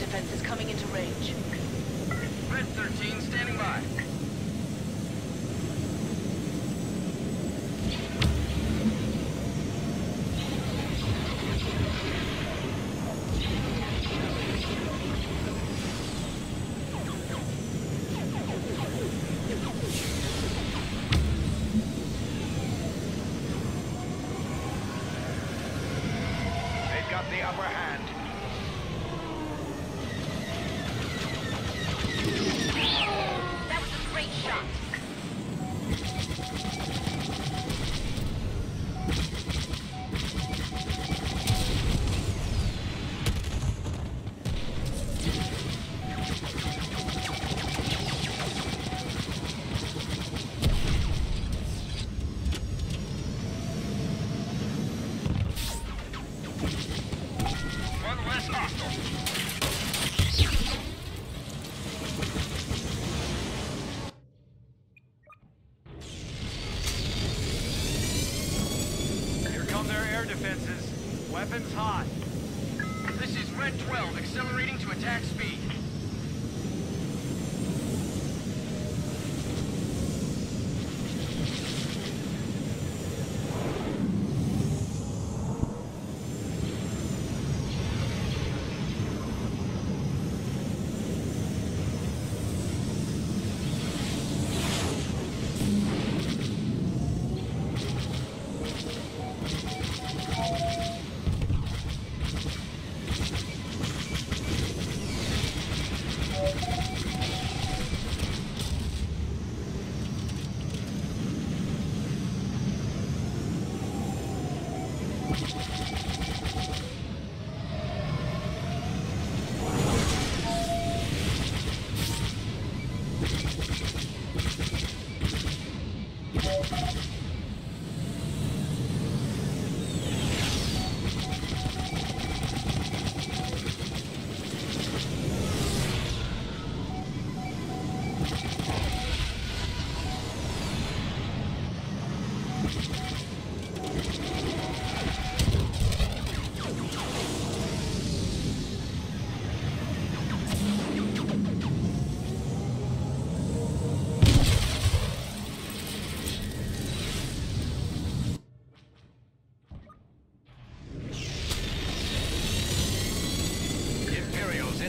defense is coming into range. Red 13 standing by. The upper hand. That was a great shot. Defenses. Weapons hot. This is Red 12 accelerating to attack speed.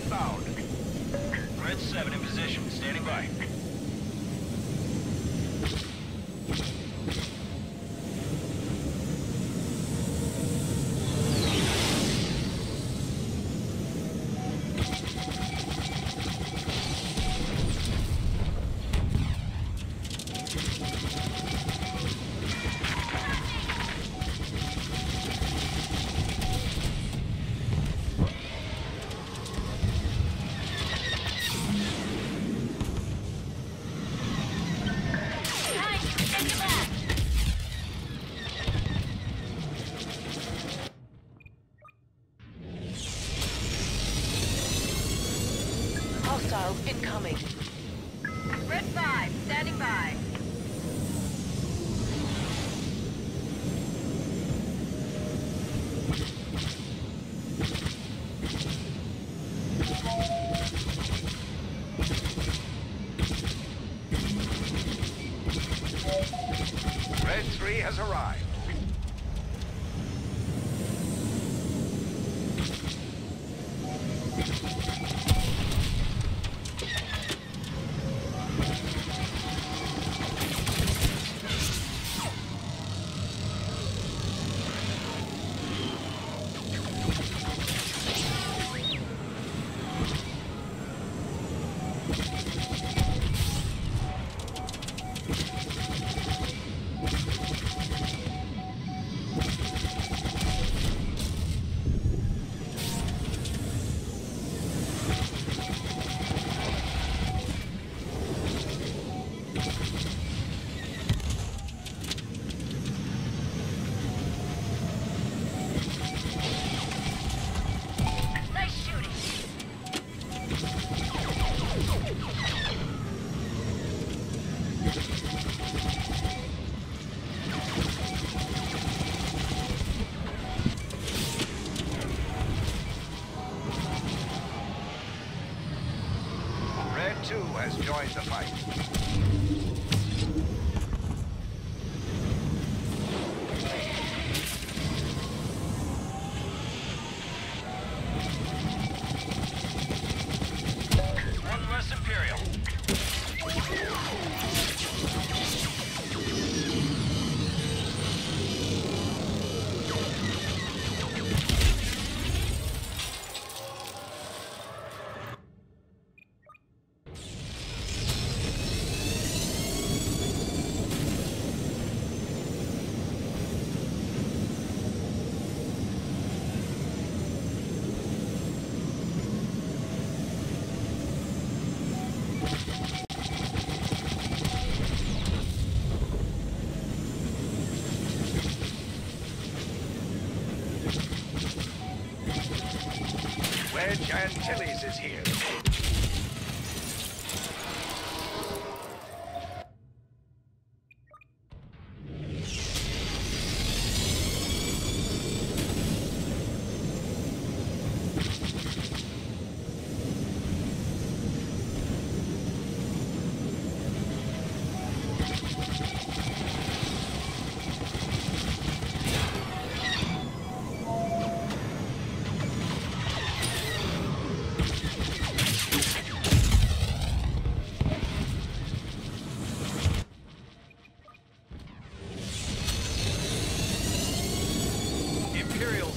Inbound. Red 7 in position, standing by. Hostiles incoming. Red 5, standing by. Red 3 has arrived. joins the fight. One less Imperial. Wedge Antilles is here.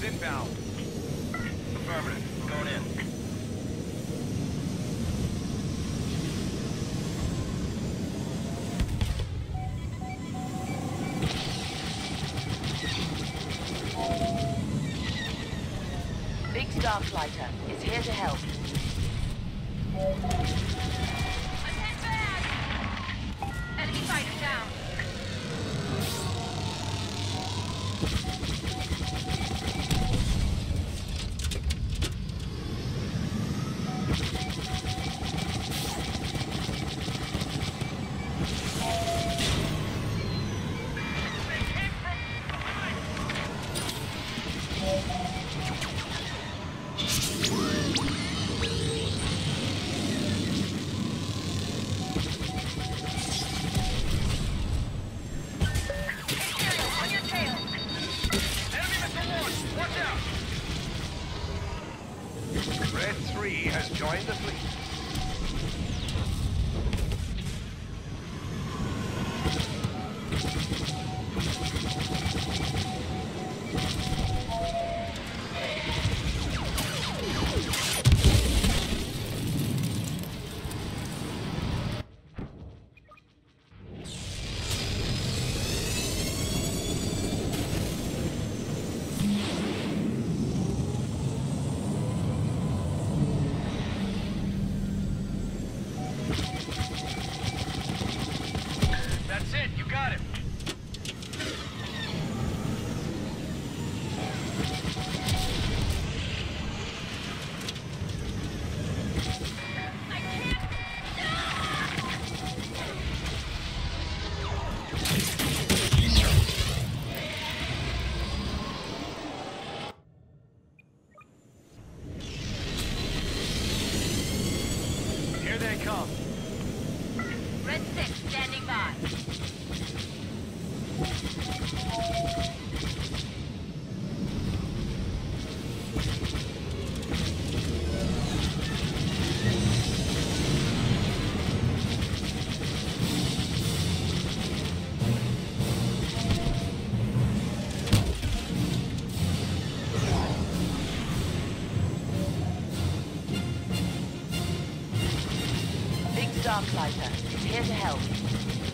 Inbound. Affirmative. Going in. Big Starfighter is here to help. Attack back! Enemy fighter down. Red 3 has joined the fleet. Darklighter is here to help.